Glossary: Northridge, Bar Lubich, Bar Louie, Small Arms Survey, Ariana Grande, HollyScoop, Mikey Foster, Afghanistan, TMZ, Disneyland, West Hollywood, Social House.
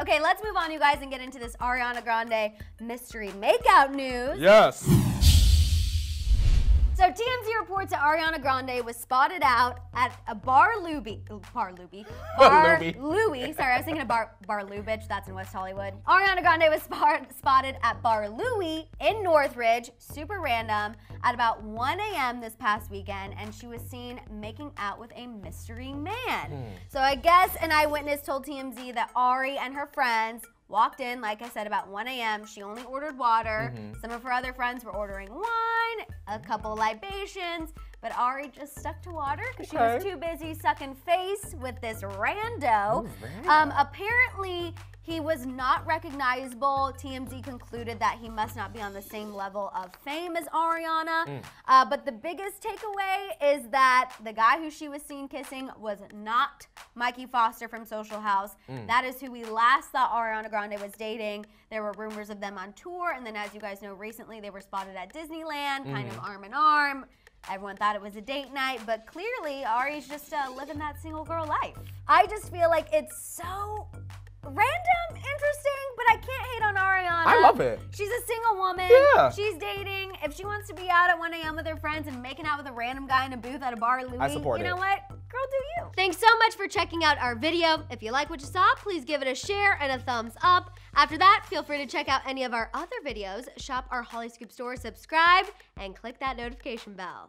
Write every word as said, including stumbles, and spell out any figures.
Okay, let's move on, you guys, and get into this Ariana Grande mystery makeout news. Yes. So T M Z reports that Ariana Grande was spotted out at a Bar Louie, Bar Louie, Bar Louie. Sorry, I was thinking of Bar Bar Lubich. That's in West Hollywood. Ariana Grande was spot, spotted at Bar Louie in Northridge, super random, at about one A M this past weekend, and she was seen making out with a mystery man. Mm. So I guess an eyewitness told T M Z that Ari and her friends walked in, like I said, about one A M She only ordered water. Mm-hmm. Some of her other friends were ordering wine, a couple libations, but Ari just stuck to water because okay. she was too busy sucking face with this rando. Ooh, man. Um, apparently, he was not recognizable. T M Z concluded that he must not be on the same level of fame as Ariana. Mm. Uh, but the biggest takeaway is that the guy who she was seen kissing was not Mikey Foster from Social House. Mm. That is who we last thought Ariana Grande was dating. There were rumors of them on tour. And then, as you guys know, recently they were spotted at Disneyland, mm-hmm. kind of arm in arm. Everyone thought it was a date night, but clearly Ari's just uh, living that single girl life. I just feel like it's so random, interesting, but I can't hate on Ariana. I love it. She's a single woman. Yeah. She's dating. If she wants to be out at one A M with her friends and making out with a random guy in a booth at a Bar Louie, I support it. You know what? Girl, do you. Thanks so much for checking out our video. If you like what you saw, please give it a share and a thumbs up. After that, feel free to check out any of our other videos, shop our HollyScoop store, subscribe, and click that notification bell.